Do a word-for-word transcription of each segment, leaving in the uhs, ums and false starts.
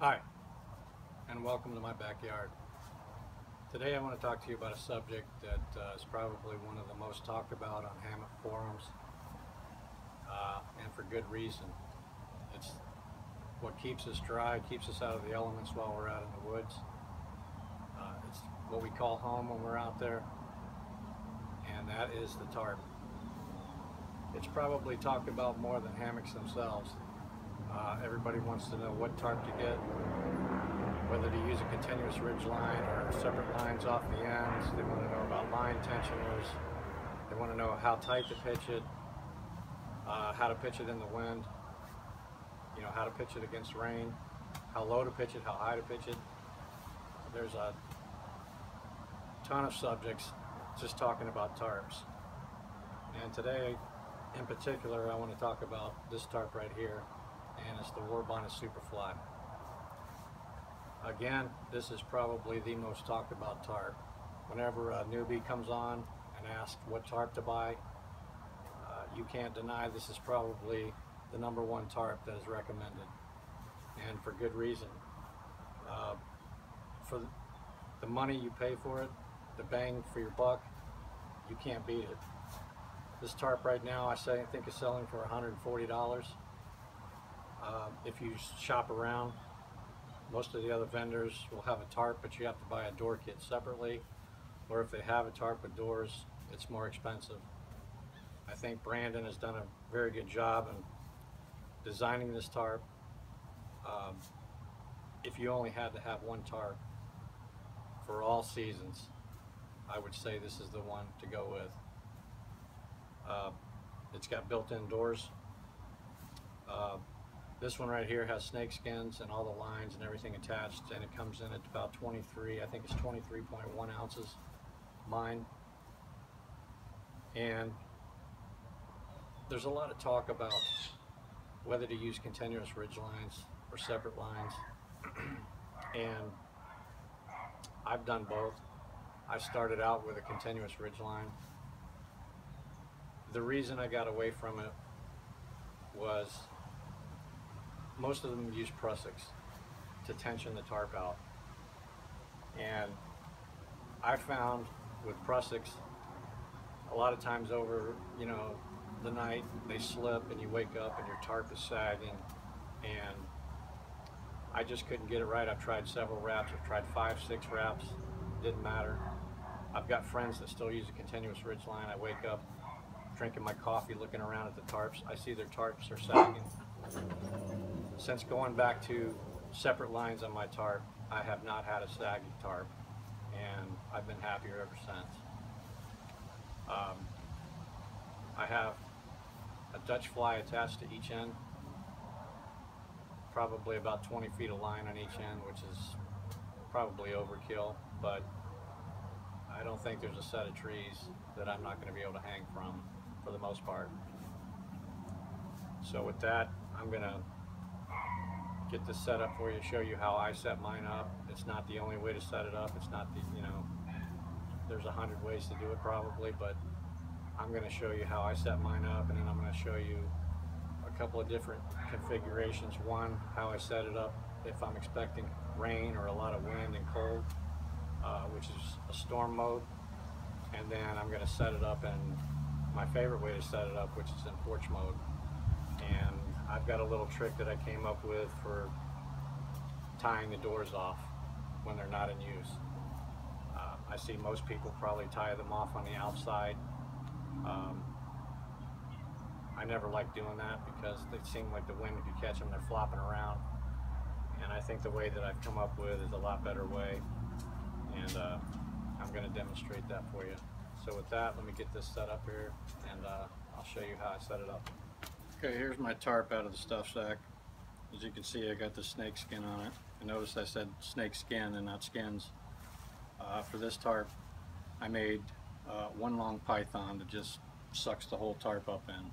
Hi, and welcome to my backyard. Today I want to talk to you about a subject that uh, is probably one of the most talked about on hammock forums, uh, and for good reason. It's what keeps us dry, keeps us out of the elements while we're out in the woods. Uh, it's what we call home when we're out there, and that is the tarp. It's probably talked about more than hammocks themselves. Uh, everybody wants to know what tarp to get, whether to use a continuous ridge line or separate lines off the ends. They want to know about line tensioners. They want to know how tight to pitch it, uh, how to pitch it in the wind, you know, how to pitch it against rain, how low to pitch it, how high to pitch it. There's a ton of subjects just talking about tarps. And today, in particular, I want to talk about this tarp right here. And it's the Warbonnet Superfly. Again, this is probably the most talked about tarp. Whenever a newbie comes on and asks what tarp to buy, uh, you can't deny this is probably the number one tarp that is recommended, and for good reason. Uh, for the money you pay for it, the bang for your buck, you can't beat it. This tarp right now, I say, I think is selling for one hundred forty dollars. Uh, if you shop around, most of the other vendors will have a tarp, but you have to buy a door kit separately, or if they have a tarp with doors, it's more expensive. I think Brandon has done a very good job in designing this tarp. Um, if you only had to have one tarp for all seasons, I would say this is the one to go with. Uh, it's got built-in doors. Uh, This one right here has snake skins and all the lines and everything attached, and it comes in at about twenty-three, I think it's twenty-three point one ounces, mine. And there's a lot of talk about whether to use continuous ridge lines or separate lines, and I've done both. I started out with a continuous ridge line. The reason I got away from it was most of them use prussics to tension the tarp out. And I found with prussics, a lot of times over, you know, the night, they slip and you wake up and your tarp is sagging. And I just couldn't get it right. I've tried several wraps. I've tried five, six wraps. Didn't matter. I've got friends that still use a continuous ridge line. I wake up drinking my coffee, looking around at the tarps. I see their tarps are sagging. Since going back to separate lines on my tarp, I have not had a sagging tarp, and I've been happier ever since. Um, I have a Dutch fly attached to each end, probably about twenty feet of line on each end, which is probably overkill, but I don't think there's a set of trees that I'm not going to be able to hang from, for the most part. So with that, I'm going to get this set up for you, show you how I set mine up. It's not the only way to set it up. It's not the, you know, there's a hundred ways to do it probably, but I'm going to show you how I set mine up, and then I'm going to show you a couple of different configurations. One, how I set it up if I'm expecting rain or a lot of wind and cold, uh, which is a storm mode. And then I'm going to set it up in my favorite way to set it up, which is in porch mode. And I've got a little trick that I came up with for tying the doors off when they're not in use. Uh, I see most people probably tie them off on the outside. Um, I never like doing that because they seem like the wind, if you catch them, they're flopping around. And I think the way that I've come up with is a lot better way. And uh, I'm going to demonstrate that for you. So with that, let me get this set up here, and uh, I'll show you how I set it up. Okay, here's my tarp out of the stuff sack. As you can see, I got the snake skin on it. And notice I said snake skin and not skins. Uh, for this tarp, I made uh, one long python that just sucks the whole tarp up in.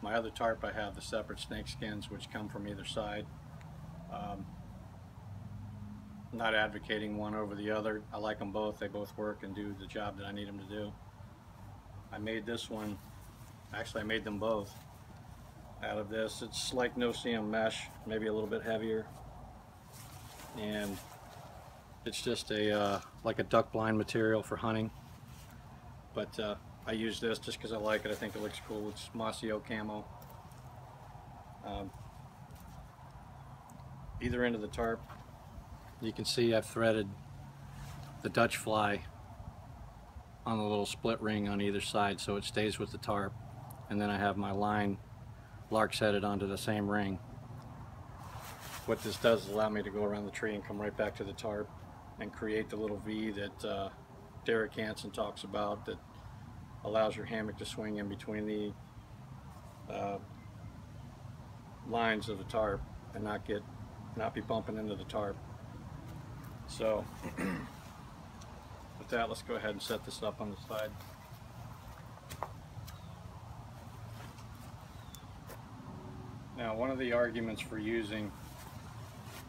My other tarp, I have the separate snake skins, which come from either side. Um, not advocating one over the other. I like them both. They both work and do the job that I need them to do. I made this one, actually I made them both out of this. It's like no-see-um mesh, maybe a little bit heavier. and it's just a uh, like a duck blind material for hunting, but uh, I use this just because I like it. I think it looks cool. It's Mossy Oak Camo. Um, either end of the tarp, you can see I've threaded the Dutch fly on the little split ring on either side so it stays with the tarp, and then I have my line lark's headed onto the same ring. What this does is allow me to go around the tree and come right back to the tarp and create the little V that uh, Derek Hansen talks about, that allows your hammock to swing in between the uh, lines of the tarp and not get not be bumping into the tarp. So with that, let's go ahead and set this up on the side. Now, one of the arguments for using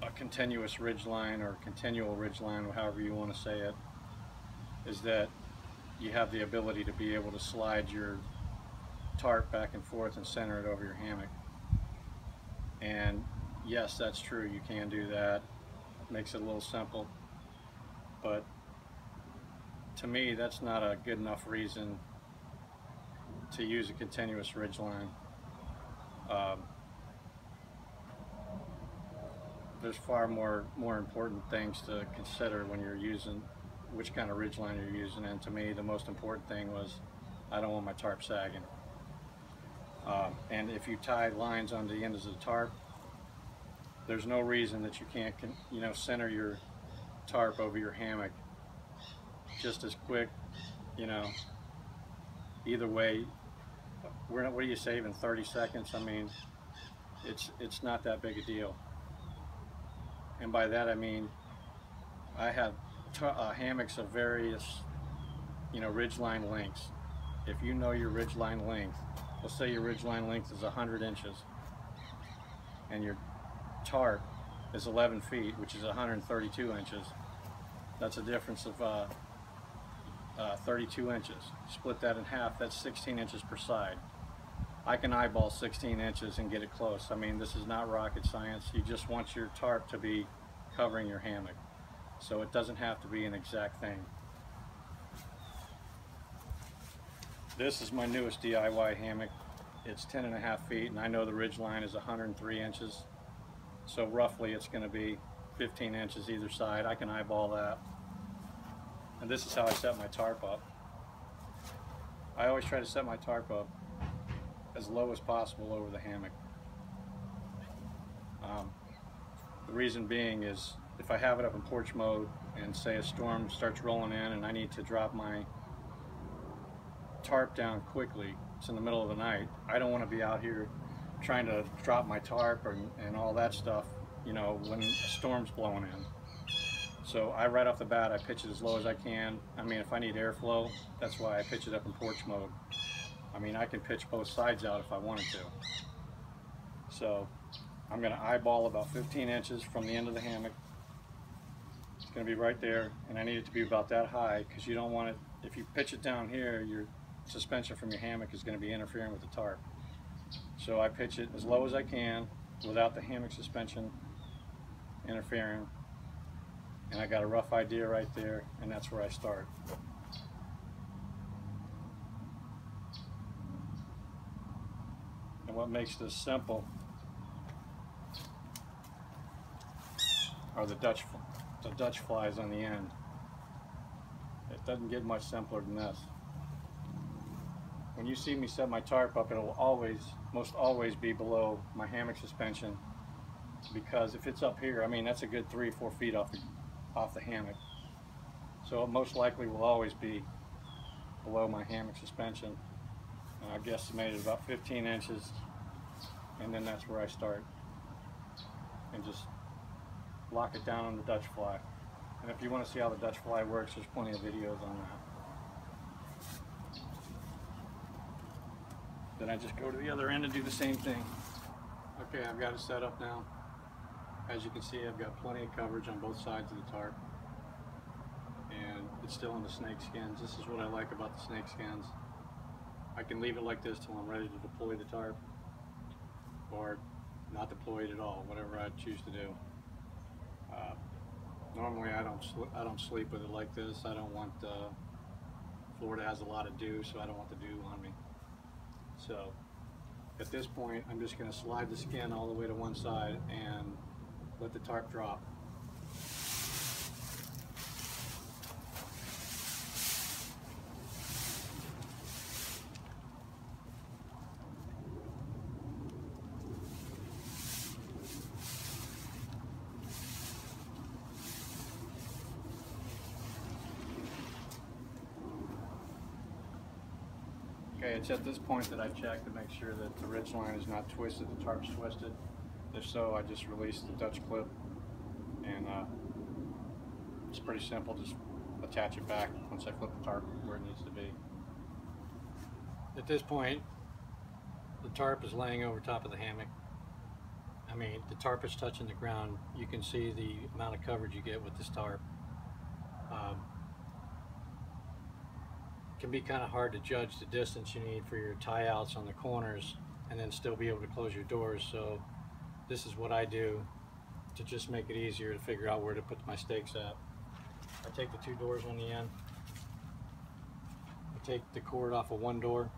a continuous ridge line or continual ridge line, or however you want to say it, is that you have the ability to be able to slide your tarp back and forth and center it over your hammock. And yes, that's true, you can do that. It makes it a little simple, but to me that's not a good enough reason to use a continuous ridge line. Um, there's far more more important things to consider when you're using which kind of ridge line you're using, and to me the most important thing was I don't want my tarp sagging. Uh, and if you tie lines on the ends of the tarp, there's no reason that you can't con you know center your tarp over your hammock just as quick. You know, either way, we're not, what are you saving, thirty seconds? I mean, it's it's not that big a deal. And by that I mean I have t uh, hammocks of various, you know, ridgeline lengths. If you know your ridgeline length, let's say your ridgeline length is one hundred inches and your tarp is eleven feet, which is one hundred thirty-two inches. That's a difference of uh, uh, thirty-two inches. Split that in half, that's sixteen inches per side. I can eyeball sixteen inches and get it close. I mean, this is not rocket science. You just want your tarp to be covering your hammock, so it doesn't have to be an exact thing. This is my newest D I Y hammock. It's ten and a half feet, and I know the ridge line is one hundred three inches. So roughly it's going to be fifteen inches either side. I can eyeball that. And this is how I set my tarp up. I always try to set my tarp up as low as possible over the hammock. Um, the reason being is if I have it up in porch mode and say a storm starts rolling in and I need to drop my tarp down quickly, it's in the middle of the night, I don't want to be out here trying to drop my tarp and, and all that stuff, you know, when a storm's blowing in. So I, right off the bat, I pitch it as low as I can. I mean, if I need airflow, that's why I pitch it up in porch mode. I mean, I can pitch both sides out if I wanted to. So I'm gonna eyeball about fifteen inches from the end of the hammock. It's gonna be right there, and I need it to be about that high, because you don't want it, if you pitch it down here, your suspension from your hammock is gonna be interfering with the tarp. So I pitch it as low as I can without the hammock suspension interfering, and I got a rough idea right there, and that's where I start. And what makes this simple are the Dutch the Dutch flies on the end. It doesn't get much simpler than this. When you see me set my tarp up, it'll always, most always be below my hammock suspension, because if it's up here, I mean, that's a good three, four feet off the, off the hammock. So it most likely will always be below my hammock suspension. And I guesstimated about fifteen inches, and then that's where I start. And just lock it down on the Dutch fly. And if you want to see how the Dutch fly works, there's plenty of videos on that. Then I just go to the other end and do the same thing. Okay, I've got it set up now. As you can see, I've got plenty of coverage on both sides of the tarp. And it's still in the snake skins. This is what I like about the snake skins. I can leave it like this till I'm ready to deploy the tarp, or not deploy it at all, whatever I choose to do. Uh, normally I don't I don't sleep with it like this. I don't want uh, Florida has a lot of dew, so I don't want the dew on me. So at this point, I'm just going to slide the skin all the way to one side and let the tarp drop. Okay, it's at this point that I check to make sure that the ridge line is not twisted, the tarp's twisted. If so, I just release the Dutch clip, and uh, it's pretty simple. Just attach it back once I flip the tarp where it needs to be. At this point, the tarp is laying over top of the hammock. I mean, the tarp is touching the ground. You can see the amount of coverage you get with this tarp. Um, It can be kind of hard to judge the distance you need for your tie outs on the corners and then still be able to close your doors, so this is what I do to just make it easier to figure out where to put my stakes at. I take the two doors on the end, I take the cord off of one door,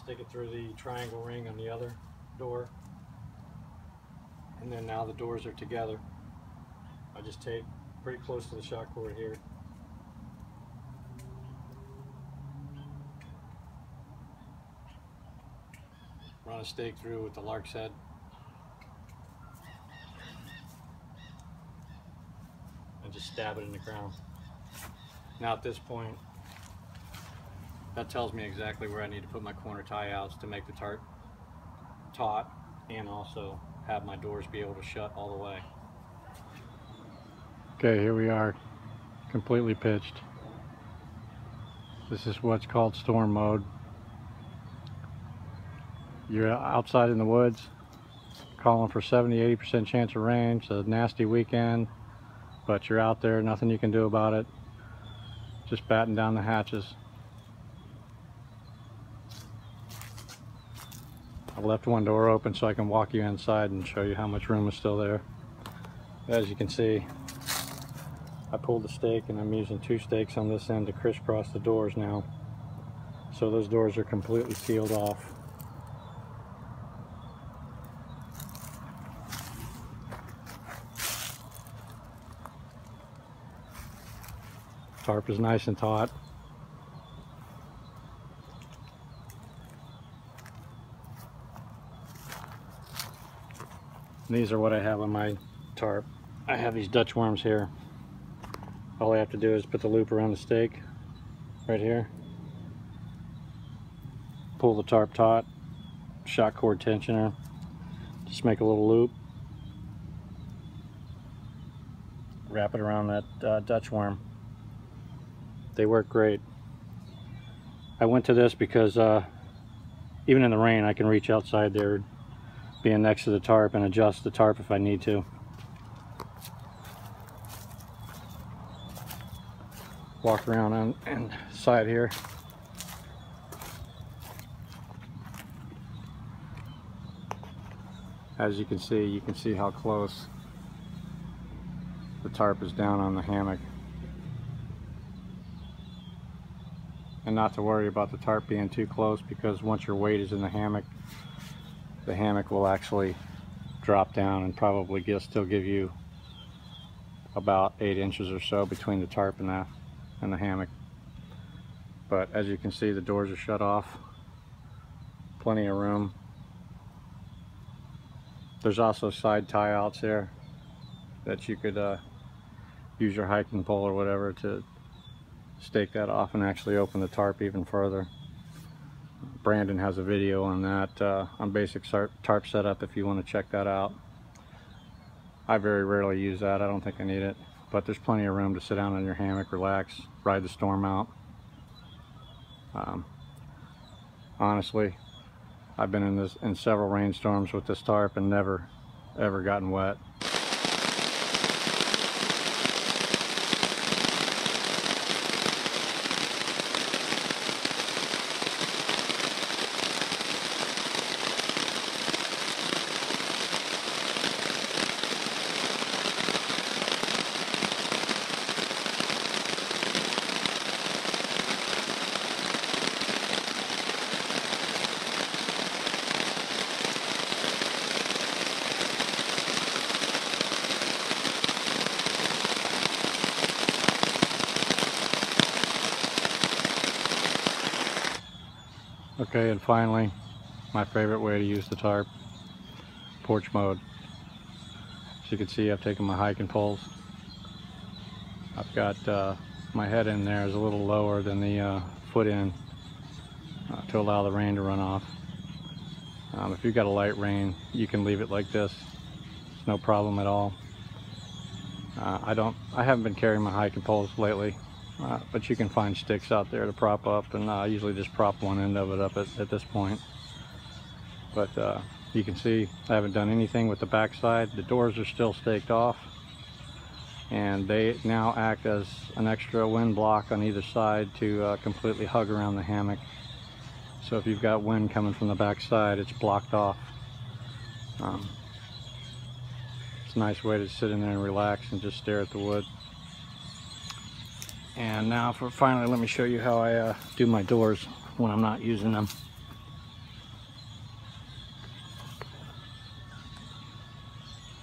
stick it through the triangle ring on the other door, and then now the doors are together. I just tape pretty close to the shock cord here. Run a stake through with the lark's head. And just stab it in the ground. Now at this point, that tells me exactly where I need to put my corner tie outs to make the tarp taut and also have my doors be able to shut all the way. Okay, here we are, completely pitched. This is what's called storm mode. You're outside in the woods, calling for seventy, eighty percent chance of rain. It's a nasty weekend, but you're out there, nothing you can do about it. Just batten down the hatches. I've left one door open so I can walk you inside and show you how much room is still there. As you can see, I pulled the stake and I'm using two stakes on this end to crisscross the doors now. So those doors are completely sealed off. Tarp is nice and taut. And these are what I have on my tarp. I have these Dutch worms here. All I have to do is put the loop around the stake right here, pull the tarp taut, shock cord tensioner, just make a little loop, wrap it around that uh, Dutch worm. They work great. I went to this because uh, even in the rain I can reach outside there, being next to the tarp, and adjust the tarp if I need to. Walk around on and side here. As you can see, you can see how close the tarp is down on the hammock. And not to worry about the tarp being too close, because once your weight is in the hammock, the hammock will actually drop down and probably give, still give you about eight inches or so between the tarp and the, and the hammock. But as you can see, the doors are shut off. Plenty of room. There's also side tie outs there that you could uh, use your hiking pole or whatever to stake that off and actually open the tarp even further. Brandon has a video on that, uh, on basic tarp setup if you want to check that out. I very rarely use that, I don't think I need it, but there's plenty of room to sit down in your hammock, relax, ride the storm out. Um, honestly, I've been in this in several rainstorms with this tarp and never ever gotten wet. Okay, and finally, my favorite way to use the tarp, porch mode. As you can see, I've taken my hiking poles. I've got uh, my head in there is a little lower than the uh, foot end uh, to allow the rain to run off. Um, if you've got a light rain, you can leave it like this. It's no problem at all. Uh, I don't. I haven't been carrying my hiking poles lately. Uh, but you can find sticks out there to prop up, and I uh, usually just prop one end of it up at, at this point. But uh, you can see I haven't done anything with the back side. The doors are still staked off, and they now act as an extra wind block on either side to uh, completely hug around the hammock. So if you've got wind coming from the back side, it's blocked off. Um, it's a nice way to sit in there and relax and just stare at the wood. And now for finally, let me show you how I uh, do my doors when I'm not using them.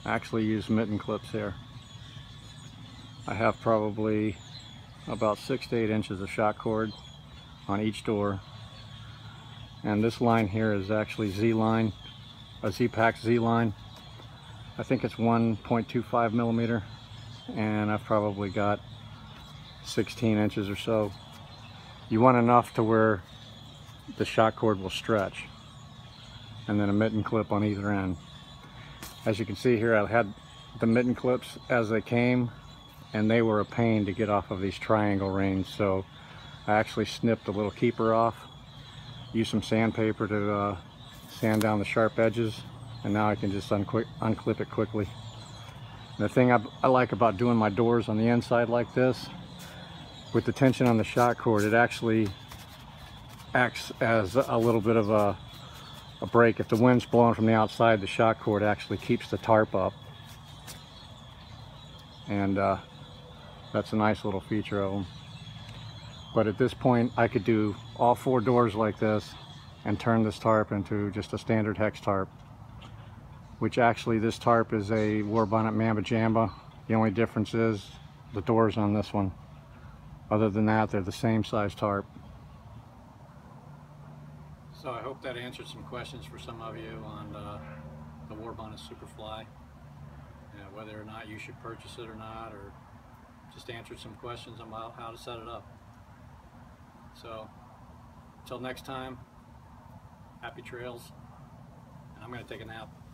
I actually use mitten clips here. I have probably about six to eight inches of shock cord on each door. And this line here is actually Z-line, a Z-Pack Z-line. I think it's one point two five millimeter, and I've probably got sixteen inches or so. You want enough to where the shock cord will stretch, and then a mitten clip on either end. As you can see here, I had the mitten clips as they came, and they were a pain to get off of these triangle rings, so I actually snipped a little keeper off, used some sandpaper to uh, sand down the sharp edges, and now I can just unqui unclip it quickly. And the thing I, I like about doing my doors on the inside like this, with the tension on the shock cord, it actually acts as a little bit of a, a break. If the wind's blowing from the outside, the shock cord actually keeps the tarp up. And uh, that's a nice little feature of them. But at this point, I could do all four doors like this and turn this tarp into just a standard hex tarp, which actually this tarp is a Warbonnet Mamba Jamba. The only difference is the doors on this one. Other than that, they're the same size tarp. So I hope that answered some questions for some of you on uh, the Warbonnet Superfly, you know, whether or not you should purchase it or not, or just answered some questions about how to set it up. So until next time, happy trails, and I'm going to take a nap.